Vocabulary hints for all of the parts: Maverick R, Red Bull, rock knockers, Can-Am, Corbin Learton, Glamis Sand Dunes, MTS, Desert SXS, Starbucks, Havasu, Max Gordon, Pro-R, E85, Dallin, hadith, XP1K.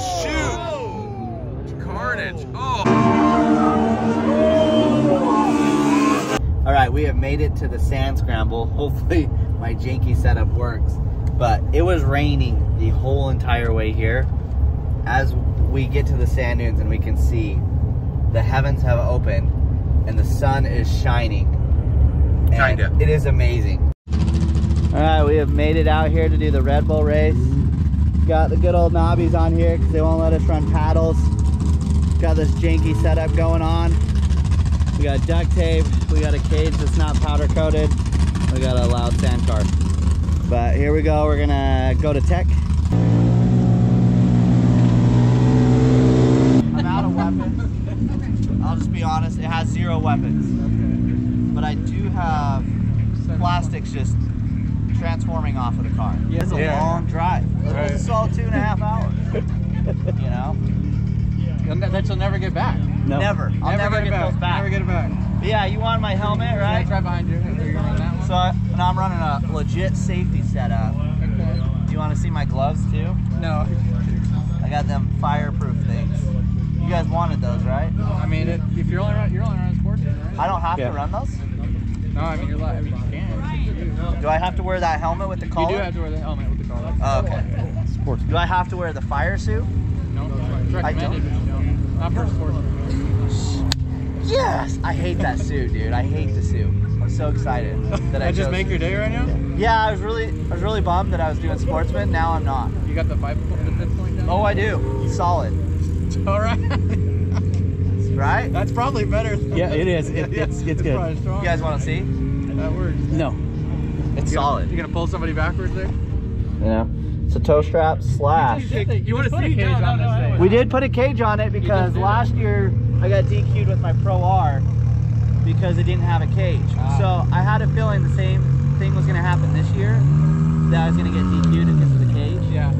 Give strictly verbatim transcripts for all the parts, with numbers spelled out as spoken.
Oh, shoot! Carnage. Oh! All right, we have made it to the sand scramble. Hopefully my janky setup works. But it was raining the whole entire way here. As we get to the sand dunes and we can see the heavens have opened and the sun is shining. And kinda. It is amazing. All right, we have made it out here to do the Red Bull race. Got the good old knobbies on here because they won't let us run paddles. Got this janky setup going on. We got duct tape. We got a cage that's not powder coated. We got a loud sand car. But here we go, we're gonna go to tech. I'm out of weapons. Okay. I'll just be honest, it has zero weapons. Okay. But I do have plastics just transforming off of the car. Yeah. It's a yeah. long drive. Right. This is all two and a half hours. You know? Yeah. That you'll never get back. No. Never. I'll never, never get, get back. those back. Never get it back. But yeah, you want my helmet, right? It's right behind you. You're gonna run that one. So I, and I'm running a legit safety setup. Okay. Do you want to see my gloves too? No. I got them fireproof things. You guys wanted those, right? I mean, it, if you're only run, you're only running sports, right? I don't have yeah. to run those. No, I mean you're live. You can. Do I have to wear that helmet with the collar? You do have to wear the helmet with the collar. Oh, okay. Sports. Do I have to wear the fire suit? No. no I don't. Not for sports. Yes! I hate that suit, dude. I hate the suit. I'm so excited that I that just chose. Make your day right now? Yeah, I was really I was really bummed that I was doing sportsman. Now I'm not. You got the five point, the fifth point down? Oh, I do. Solid. All right. Right? That's probably better. Yeah, it is. It, yeah, it's, it's, it's good. You guys want to see? That works. No. It's you're solid. Gonna, you're going to pull somebody backwards there? Yeah. It's a toe strap slash. You, you, you want to see? No, no, no, no, we did put a cage on it because last that. year I got D Q'd with my Pro-R because it didn't have a cage. Ah. So I had a feeling the same thing was going to happen this year, that I was going to get D Q'd because of the cage. Yeah.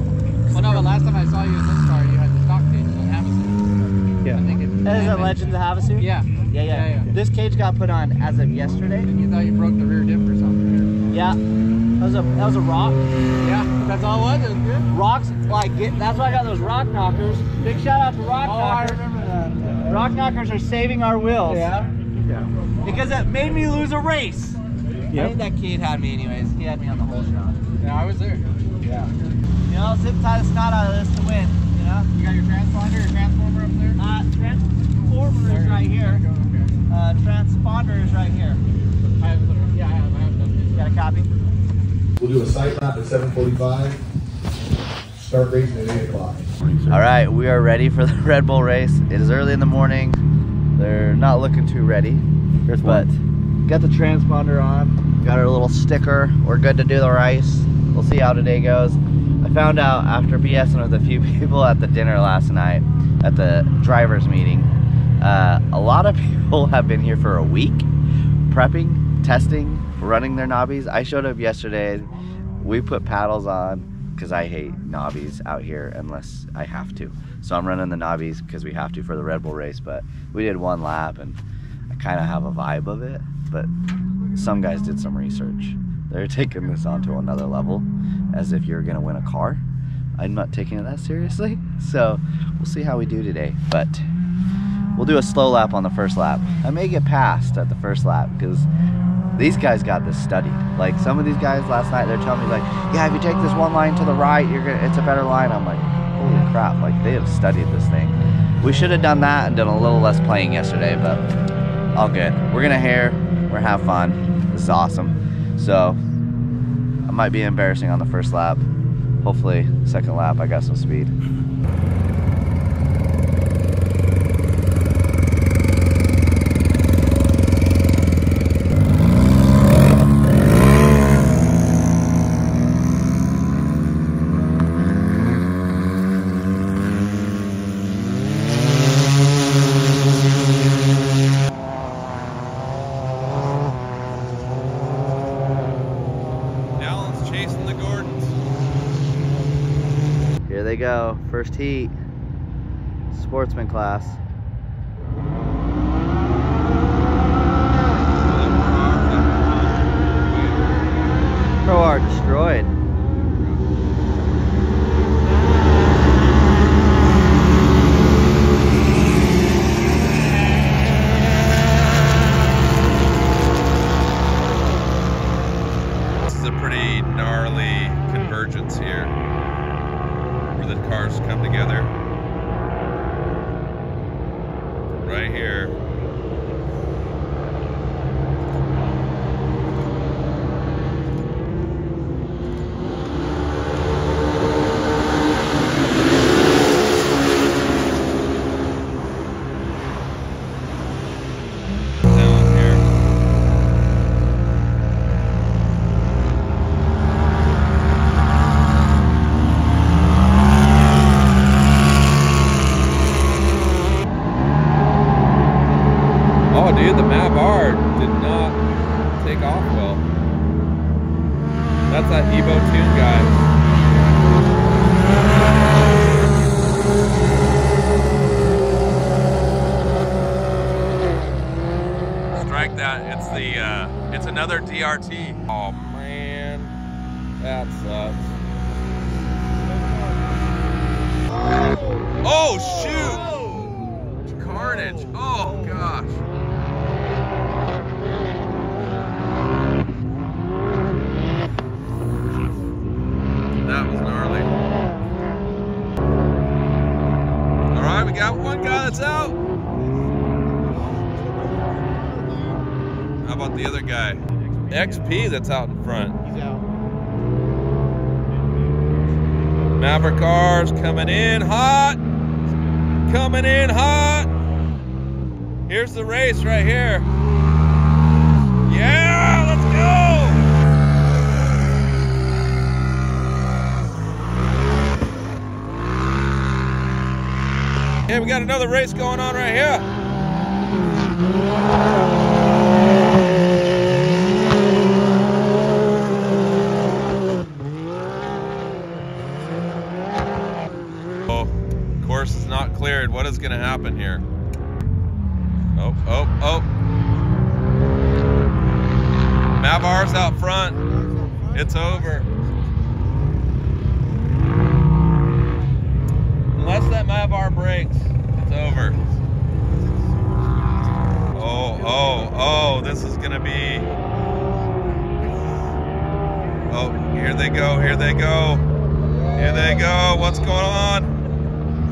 Well, no, the last time I saw you in this car, you had the stock cage on Havasu. Yeah. I think it, that is a Legends of Havasu? Yeah. Yeah, yeah. yeah, yeah. This cage got put on as of yesterday. And you thought you broke the rear diff or something. Yeah. That was a, that was a rock. Yeah, that's all it was. It was good. Rocks, like, it, that's why I got those rock knockers. Big shout out to rock oh, knockers. I remember that. Rock knockers are saving our wheels. Yeah. Yeah. Because that made me lose a race. Yep. I think that kid had me anyways. He had me on the whole shot. Yeah, I was there. Yeah. You know, zip tie the snot out of this to win, you know? You got your transponder, your transformer up there? Uh, transformer is right here. Go, okay. Uh, transponder is right here. I have a yeah, I have, I have done this. Got a copy? We'll do a sight map at seven forty-five. Start racing at eight o'clock. All right, we are ready for the Red Bull race. It is early in the morning. They're not looking too ready, Here's but one. Got the transponder on, got our little sticker. We're good to do the race. We'll see how today goes. I found out after BSing with a few people at the dinner last night at the driver's meeting, uh, a lot of people have been here for a week, prepping, testing, running their knobbies. I showed up yesterday. We put paddles on because I hate knobbies out here unless I have to. So I'm running the knobbies because we have to for the Red Bull race, but we did one lap and I kind of have a vibe of it, but some guys did some research. They're taking this on to another level as if you're gonna win a car. I'm not taking it that seriously. So we'll see how we do today, but we'll do a slow lap on the first lap. I may get passed at the first lap because these guys got this studied. Like some of these guys last night, they're telling me like, yeah, if you take this one line to the right, you're gonna, it's a better line. I'm like, holy crap, like they have studied this thing. We should have done that and done a little less playing yesterday, but all good. We're gonna hair, we're gonna have fun. This is awesome. So I might be embarrassing on the first lap. Hopefully second lap, I got some speed. Go first heat, sportsman class. Pro-R destroyed. cars come together. Right here. Dude, the Maverick R did not take off well. That's that Evo tune, guys. Strike that. It's the. Uh, it's another D R T. Oh man, that sucks. Oh shoot! Oh. Carnage. Oh gosh. That's out. How about the other guy? X P that's out in front. He's out. Maverick R's coming in hot. Coming in hot. Here's the race right here. Yeah, let's go. Yeah, we got another race going on right here. Oh, course is not cleared. What is going to happen here? Oh, oh, oh. Maverick's out front. It's over. Unless that Maverick breaks, it's over. Oh, oh, oh, this is gonna be. Oh, here they go, here they go. Here they go, what's going on?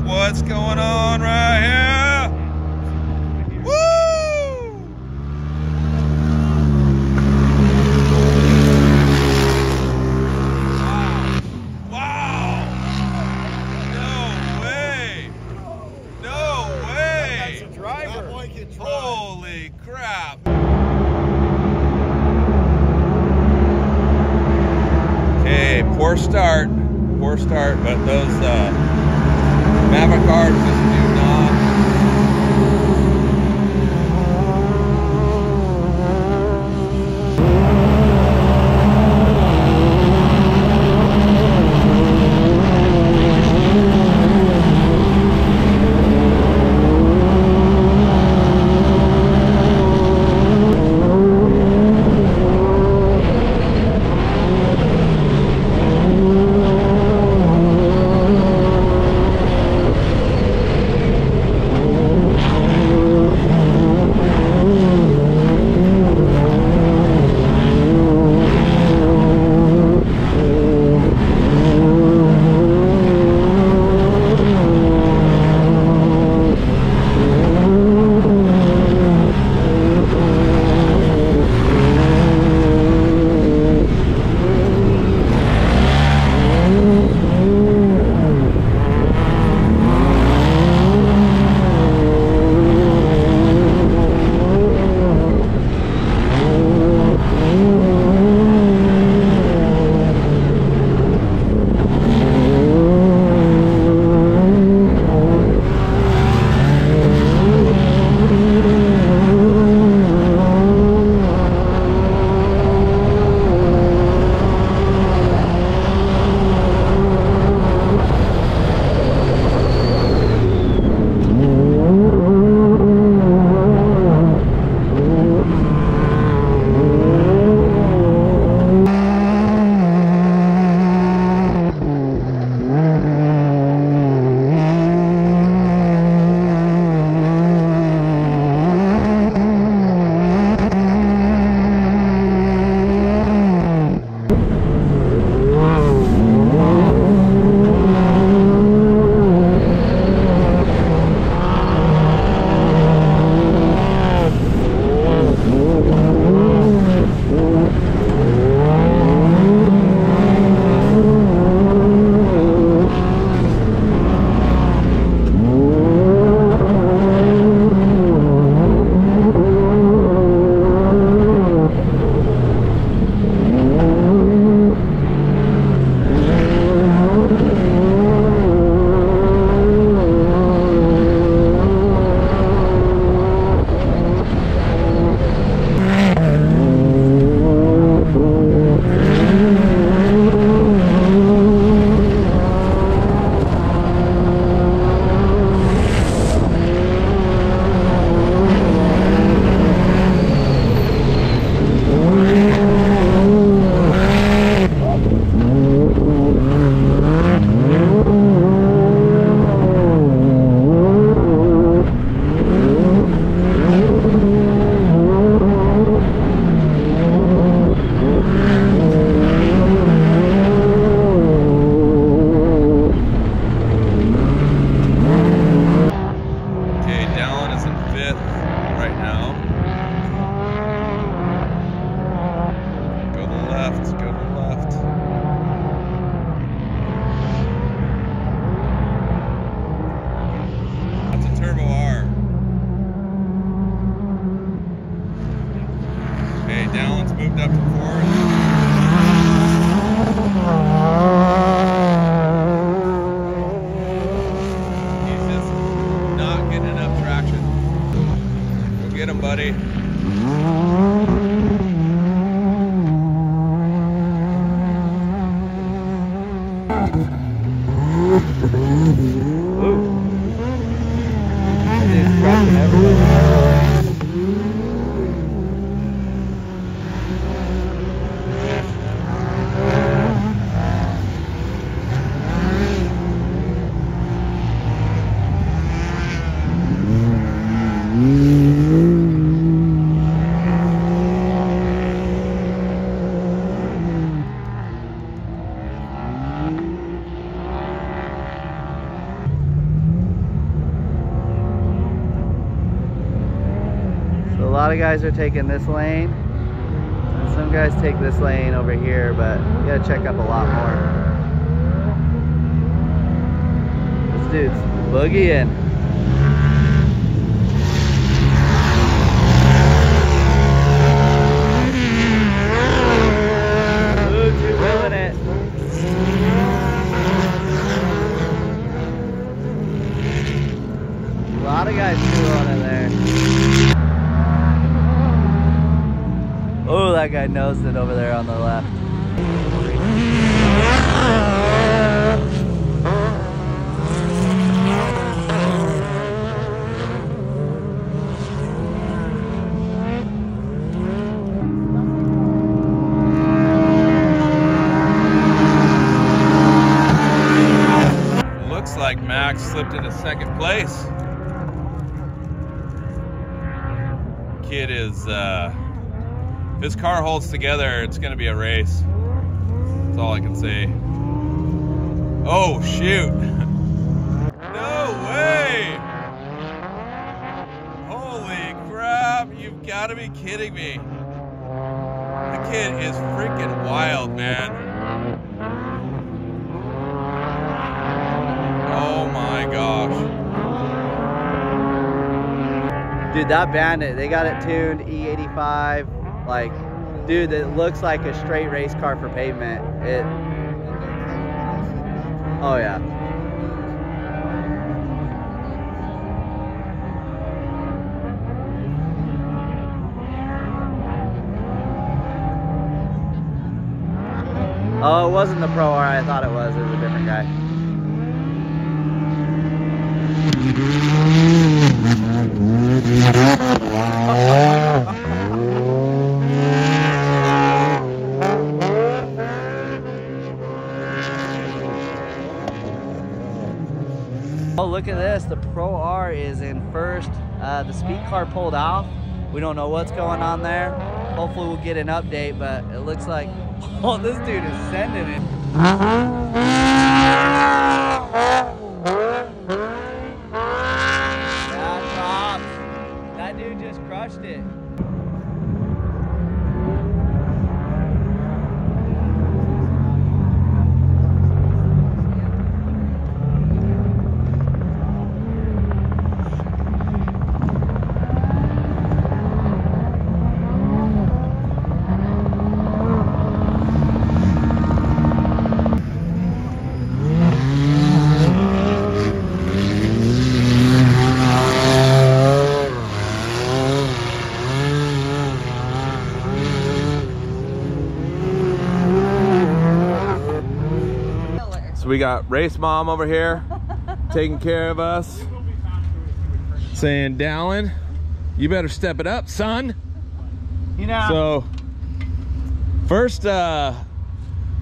What's going on right here? Woo! Wow! Holy crap! Okay, poor start, poor start, but those uh, Maverick R's just do Get him, buddy. A lot of guys are taking this lane, and some guys take this lane over here, but you gotta check up a lot more. This dude's boogieing. That guy nosed it over there on the left. Looks like Max slipped into second place. Kid is uh if his car holds together, it's gonna be a race. That's all I can say. Oh, shoot. No way! Holy crap, you've gotta be kidding me. The kid is freaking wild, man. Oh my gosh. Dude, that Bandit, they got it tuned, E eighty-five. Like, dude, it looks like a straight race car for pavement. It. Oh yeah. Oh, it wasn't the Pro-R I thought it was. It was a different guy. Look at this, the Pro-R is in first. Uh, the speed car pulled off. We don't know what's going on there. Hopefully we'll get an update, but it looks like, oh, this dude is sending it. That tops. That dude just crushed it. We got race mom over here taking care of us, saying, Dallin, you better step it up, son. You know. So first, uh,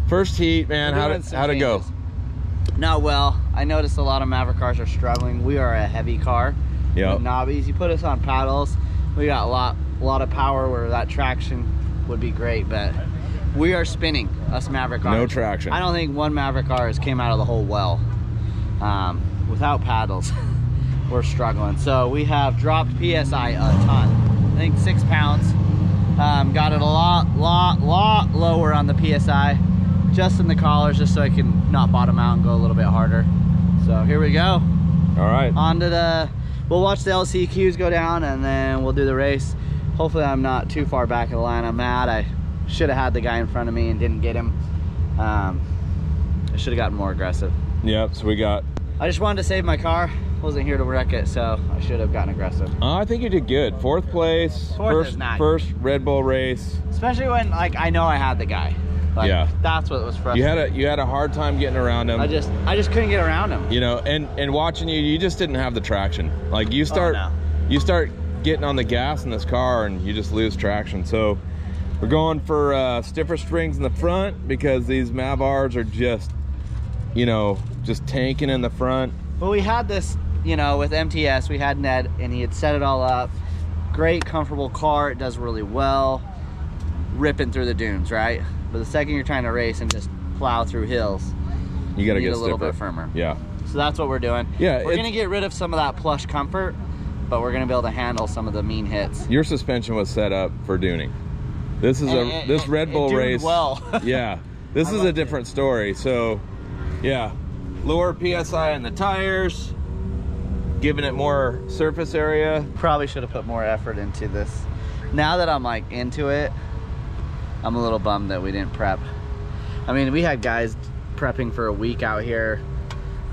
first heat, man. How did how to go? Not well. I noticed a lot of Maverick cars are struggling. We are a heavy car. Yeah. Knobbies. You put us on paddles. We got a lot, a lot of power where that traction would be great, but. We are spinning, us Maverick cars. No traction. I don't think one Maverick car has came out of the hole well. Um, without paddles, we're struggling. So we have dropped P S I a ton. I think six pounds. Um, got it a lot, lot, lot lower on the P S I. Just in the collars, just so I can not bottom out and go a little bit harder. So here we go. All right. On to the, we'll watch the L C Qs go down and then we'll do the race. Hopefully I'm not too far back of the line. I'm mad. I should have had the guy in front of me and didn't get him. Um, I should have gotten more aggressive. Yep, so we got... I just wanted to save my car. wasn't here to wreck it, so I should have gotten aggressive. Uh, I think you did good. Fourth place. Fourth first, is not first Red Bull race. Especially when, like, I know I had the guy. Like, yeah, that's what was frustrating. You had a you had a hard time getting around him. I just I just couldn't get around him. You know, and and watching you, you just didn't have the traction. Like you start oh, no. you start getting on the gas in this car, and you just lose traction. So we're going for uh, stiffer strings in the front because these Mav Rs are just, you know, just tanking in the front. Well, we had this, you know, with M T S, we had Ned, and he had set it all up. Great, comfortable car. It does really well. Ripping through the dunes, right? But the second you're trying to race and just plow through hills, you gotta you need get a little stiffer. bit firmer. Yeah. So that's what we're doing. Yeah. We're gonna get rid of some of that plush comfort, but we're gonna be able to handle some of the mean hits. Your suspension was set up for duning. This is and, a and, this and, Red Bull race. Well. yeah. This is a different it. story. So, yeah, lower P S I in the tires, giving it more surface area. Probably should have put more effort into this. Now that I'm like into it, I'm a little bummed that we didn't prep. I mean, we had guys prepping for a week out here.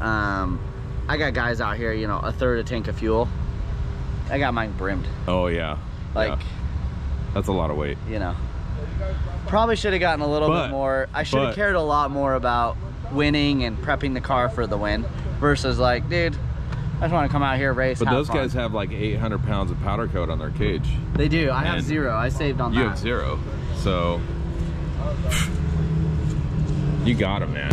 Um, I got guys out here, you know, a third a tank of fuel. I got mine brimmed. Oh yeah. Like, yeah. That's a lot of weight. You know, probably should have gotten a little but, bit more. I should have cared a lot more about winning and prepping the car for the win versus like, dude, I just want to come out here, race. But those fun. guys have like eight hundred pounds of powder coat on their cage. They do. I have zero. I saved on you that. You have zero. So, you got him, man.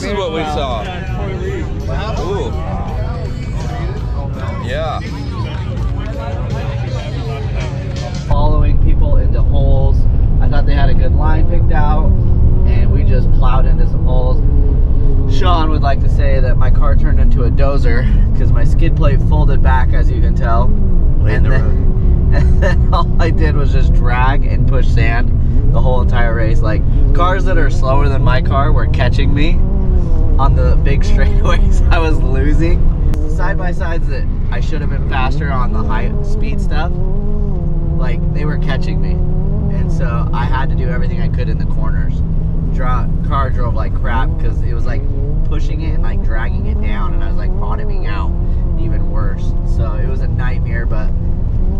this is what we saw. Ooh. Yeah. Following people into holes. I thought they had a good line picked out, and we just plowed into some holes. Sean would like to say that my car turned into a dozer because my skid plate folded back, as you can tell. And then, and then all I did was just drag and push sand the whole entire race. Like, cars that are slower than my car were catching me on the big straightaways. I was losing. Side-by-sides that I should have been faster on, the high-speed stuff, like, they were catching me. And so I had to do everything I could in the corners. Draw, car drove like crap because it was like pushing it and like dragging it down, and I was like bottoming out even worse. So it was a nightmare, but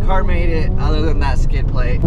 car made it other than that skid plate.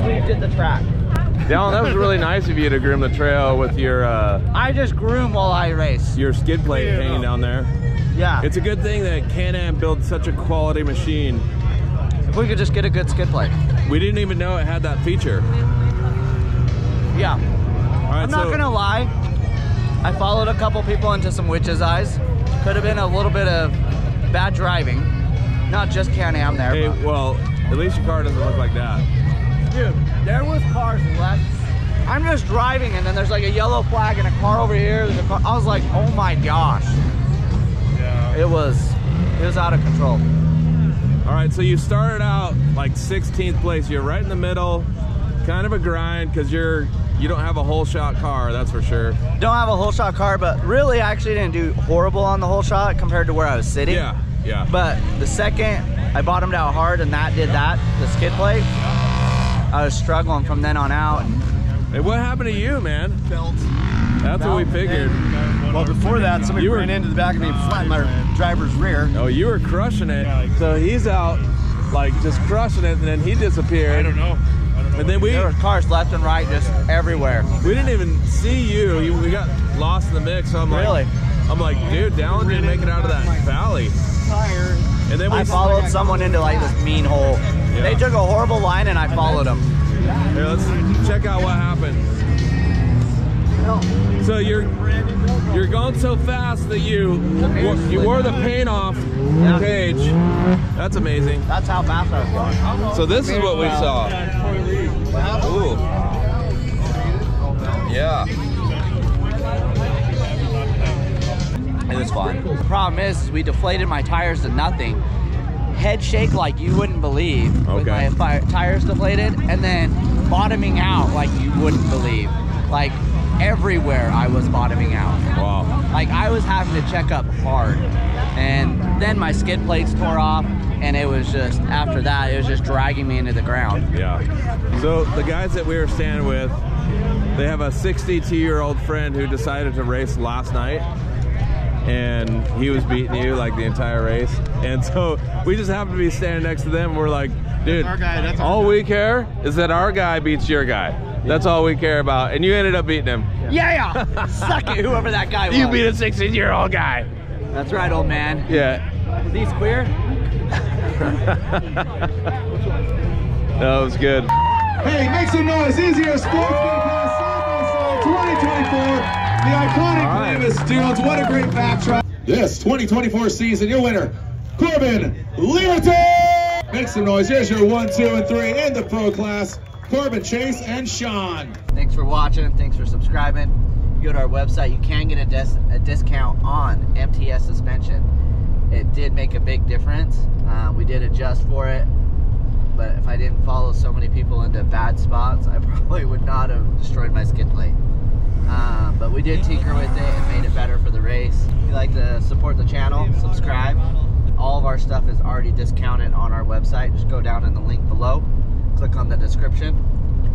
once we did the track. Dallin, that was really nice of you to groom the trail with your... Uh, I just groom while I race. Your skid plate yeah. hanging down there. Yeah. It's a good thing that Can-Am built such a quality machine. If we could just get a good skid plate. We didn't even know it had that feature. Yeah. All right, I'm not so gonna lie. I followed a couple people into some witches' eyes. Could have been a little bit of bad driving. Not just Can-Am there. Hey, but. Well, at least your car doesn't look like that. Dude, there was cars left. I'm just driving and then there's like a yellow flag and a car over here. There's a car. I was like, oh my gosh. Yeah. It was, it was out of control. All right, so you started out like sixteenth place. You're right in the middle, kind of a grind because you're, you don't have a whole shot car, that's for sure. Don't have a whole shot car, but really I actually didn't do horrible on the whole shot compared to where I was sitting. Yeah, yeah. But the second I bottomed out hard and that did that, the skid plate, I was struggling from then on out. Hey, what happened to you, man? Belt. That's Belt. What we figured. Well, before that, somebody you ran were, into the back of me and flattened my man. driver's rear. Oh, you were crushing it. So he's out, like, just crushing it, and then he disappeared. I don't know. I don't know and then we... There were cars left and right, just everywhere. We didn't even see you. We got lost in the mix. So I'm like, really? I'm like, dude, Dallin didn't make it out of that valley. And then we I followed someone into, like, this mean hole. Yeah. They took a horrible line and I followed them. Here, let's check out what happened. So you're you're going so fast that you you wore the paint off the cage. That's amazing. That's how fast I was going. So this is what we saw. Ooh. Yeah. It was fun. The problem is, is we deflated my tires to nothing. Head shake like you wouldn't believe with okay. my tires deflated, and then bottoming out like you wouldn't believe. Like everywhere I was bottoming out. Wow. Like I was having to check up hard. And then my skid plates tore off, and it was just, after that, it was just dragging me into the ground. Yeah. So the guys that we were standing with, they have a sixty-two-year-old friend who decided to race last night. And he was beating you like the entire race, and so we just happened to be standing next to them. And we're like, dude, our guy, that's all we care is that our guy beats your guy. That's all we care about. And you ended up beating him. Yeah, yeah. Suck it, whoever that guy was. You beat a sixteen-year-old guy. That's right, old man. Yeah. Is he queer? No, it was good. Hey, make some noise. Easier sports class twenty twenty-four. The iconic right. Glamis Dunes, what a great backtrack. This twenty twenty-four season, your winner, Corbin Learton! Make some noise, here's your one, two, and three in the pro class, Corbin, Chase, and Sean. Thanks for watching, thanks for subscribing. You go to our website, you can get a, dis a discount on M T S suspension. It did make a big difference. Uh, we did adjust for it, but if I didn't follow so many people into bad spots, I probably would not have destroyed my skid plate. Um, but we did tinker with it and made it better for the race. If you like to support the channel, subscribe. All of our stuff is already discounted on our website. Just go down in the link below, click on the description,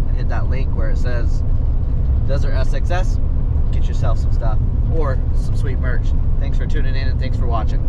and hit that link where it says Desert S X S. Get yourself some stuff or some sweet merch. Thanks for tuning in and thanks for watching.